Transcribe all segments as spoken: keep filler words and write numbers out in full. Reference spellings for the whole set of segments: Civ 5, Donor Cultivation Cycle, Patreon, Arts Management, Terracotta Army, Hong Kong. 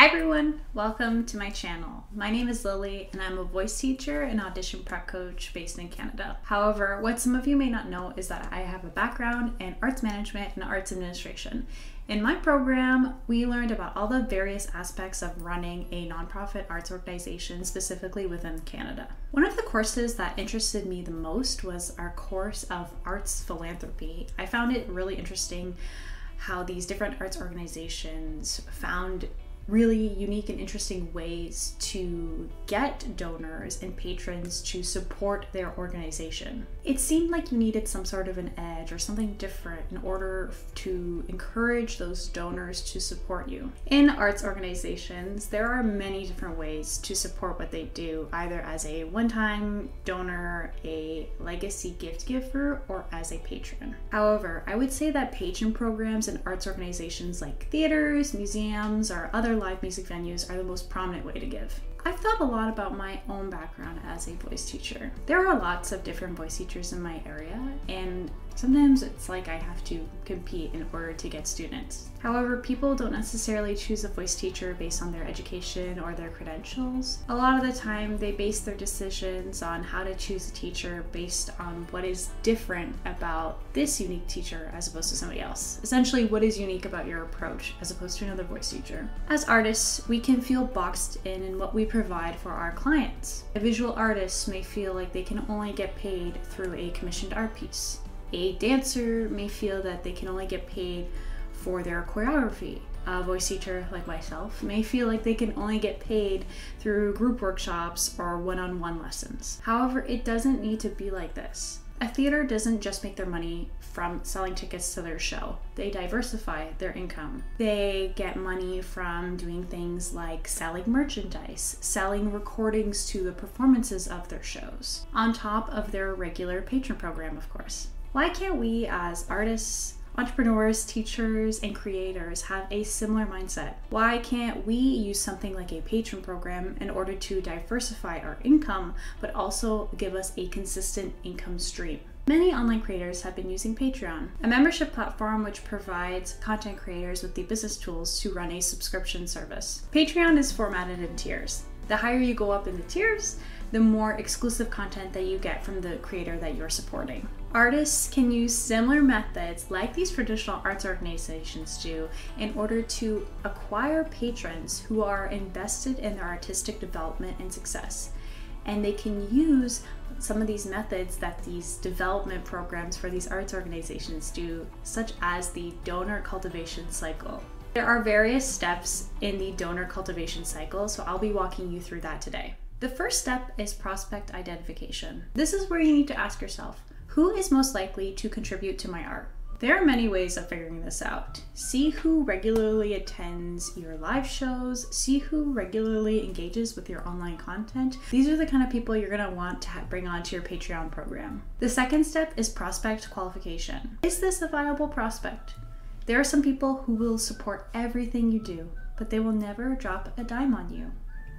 Hi everyone, welcome to my channel. My name is Lily and I'm a voice teacher and audition prep coach based in Canada. However, what some of you may not know is that I have a background in arts management and arts administration. In my program, we learned about all the various aspects of running a nonprofit arts organization specifically within Canada. One of the courses that interested me the most was our course of arts philanthropy. I found it really interesting how these different arts organizations found really unique and interesting ways to get donors and patrons to support their organization. It seemed like you needed some sort of an edge or something different in order to encourage those donors to support you. In arts organizations, there are many different ways to support what they do, either as a one-time donor, a legacy gift giver, or as a patron. However, I would say that patron programs in arts organizations like theaters, museums, or other live music venues are the most prominent way to give. I've thought a lot about my own background as a voice teacher. There are lots of different voice teachers in my area, and sometimes it's like I have to compete in order to get students. However, people don't necessarily choose a voice teacher based on their education or their credentials. A lot of the time, they base their decisions on how to choose a teacher based on what is different about this unique teacher as opposed to somebody else. Essentially, what is unique about your approach as opposed to another voice teacher. As artists, we can feel boxed in in what we provide for our clients. A visual artist may feel like they can only get paid through a commissioned art piece. A dancer may feel that they can only get paid for their choreography. A voice teacher like myself may feel like they can only get paid through group workshops or one-on-one lessons. However, it doesn't need to be like this. A theater doesn't just make their money from selling tickets to their show. They diversify their income. They get money from doing things like selling merchandise, selling recordings to the performances of their shows, on top of their regular patron program, of course. Why can't we as artists, entrepreneurs, teachers, and creators have a similar mindset? Why can't we use something like a patron program in order to diversify our income, but also give us a consistent income stream? Many online creators have been using Patreon, a membership platform which provides content creators with the business tools to run a subscription service. Patreon is formatted in tiers. The higher you go up in the tiers, the more exclusive content that you get from the creator that you're supporting. Artists can use similar methods like these traditional arts organizations do in order to acquire patrons who are invested in their artistic development and success. And they can use some of these methods that these development programs for these arts organizations do, such as the Donor Cultivation Cycle. There are various steps in the Donor Cultivation Cycle, so I'll be walking you through that today. The first step is prospect identification. This is where you need to ask yourself, who is most likely to contribute to my art? There are many ways of figuring this out. See who regularly attends your live shows, see who regularly engages with your online content. These are the kind of people you're gonna want to bring onto your Patreon program. The second step is prospect qualification. Is this a viable prospect? There are some people who will support everything you do, but they will never drop a dime on you.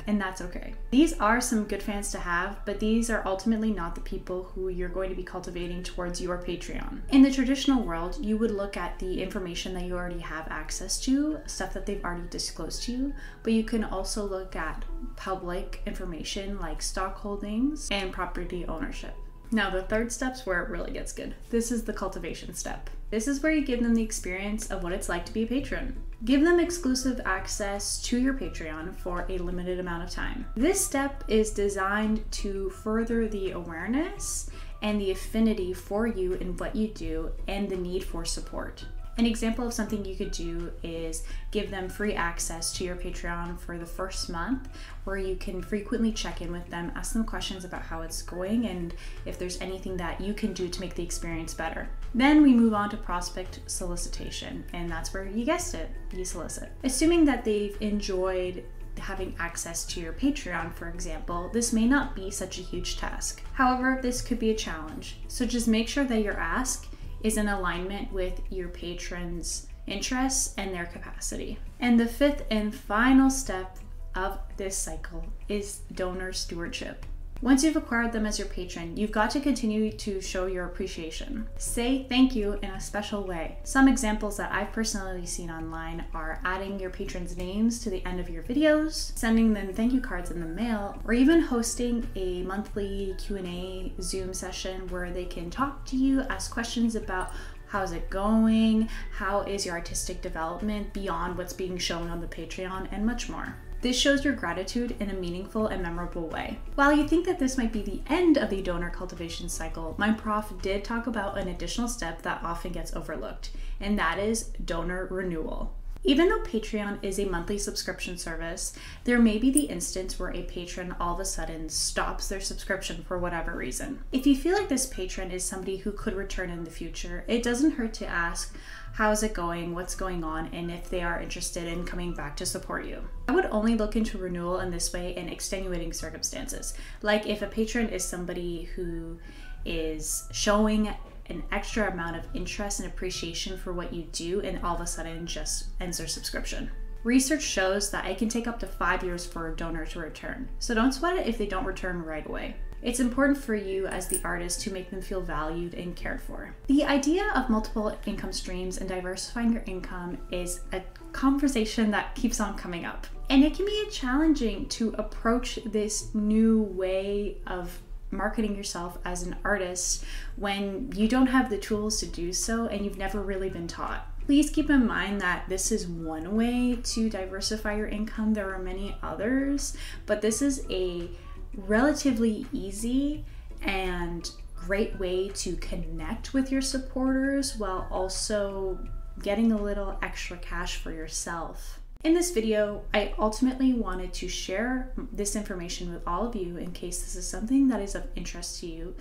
And that's okay. These are some good fans to have, but these are ultimately not the people who you're going to be cultivating towards your Patreon. In the traditional world, you would look at the information that you already have access to, stuff that they've already disclosed to you, but you can also look at public information like stock holdings and property ownership. Now the third step's where it really gets good. This is the cultivation step. This is where you give them the experience of what it's like to be a patron. Give them exclusive access to your Patreon for a limited amount of time. This step is designed to further the awareness and the affinity for you in what you do and the need for support. An example of something you could do is give them free access to your Patreon for the first month, where you can frequently check in with them, ask them questions about how it's going and if there's anything that you can do to make the experience better. Then we move on to prospect solicitation, and that's where, you guessed it, you solicit. Assuming that they've enjoyed having access to your Patreon, for example, this may not be such a huge task. However, this could be a challenge. So just make sure that your ask is in alignment with your patron's interests and their capacity. And the fifth and final step of this cycle is donor stewardship. Once you've acquired them as your patron, you've got to continue to show your appreciation. Say thank you in a special way. Some examples that I've personally seen online are adding your patrons' names to the end of your videos, sending them thank you cards in the mail, or even hosting a monthly Q and A Zoom session where they can talk to you, ask questions about how's it going, how is your artistic development beyond what's being shown on the Patreon, and much more. This shows your gratitude in a meaningful and memorable way. While you think that this might be the end of the donor cultivation cycle, my prof did talk about an additional step that often gets overlooked, and that is donor renewal. Even though Patreon is a monthly subscription service, there may be the instance where a patron all of a sudden stops their subscription for whatever reason. If you feel like this patron is somebody who could return in the future, it doesn't hurt to ask, how's it going, what's going on, and if they are interested in coming back to support you. I would only look into renewal in this way in extenuating circumstances, like if a patron is somebody who is showing an extra amount of interest and appreciation for what you do and all of a sudden just ends their subscription. Research shows that it can take up to five years for a donor to return, so don't sweat it if they don't return right away. It's important for you as the artist to make them feel valued and cared for. The idea of multiple income streams and diversifying your income is a conversation that keeps on coming up, and it can be challenging to approach this new way of marketing yourself as an artist when you don't have the tools to do so and you've never really been taught. Please keep in mind that this is one way to diversify your income. There are many others, but this is a relatively easy and great way to connect with your supporters while also getting a little extra cash for yourself. In this video, I ultimately wanted to share this information with all of you in case this is something that is of interest to you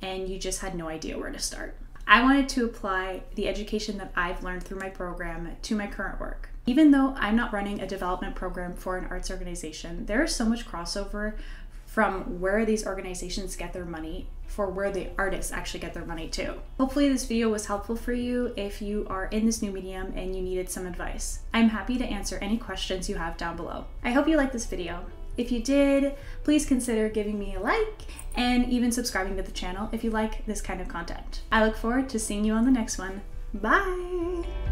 and you just had no idea where to start. I wanted to apply the education that I've learned through my program to my current work. Even though I'm not running a development program for an arts organization, there is so much crossover from where these organizations get their money for where the artists actually get their money too. Hopefully this video was helpful for you if you are in this new medium and you needed some advice. I'm happy to answer any questions you have down below. I hope you liked this video. If you did, please consider giving me a like and even subscribing to the channel if you like this kind of content. I look forward to seeing you on the next one. Bye!